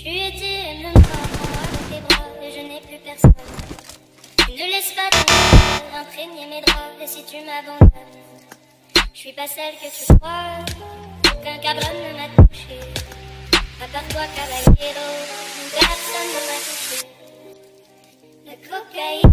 Je lui ai dit elle ne me prend pas dans tes bras et je n'ai plus personne. Tu ne laisses pas ton mal imprégner mes draps et si tu m'abandonnes, je suis pas celle que tu crois. Aucun cabron ne m'a touché, à part toi caballero, personne ne m'a touché. La cocaïne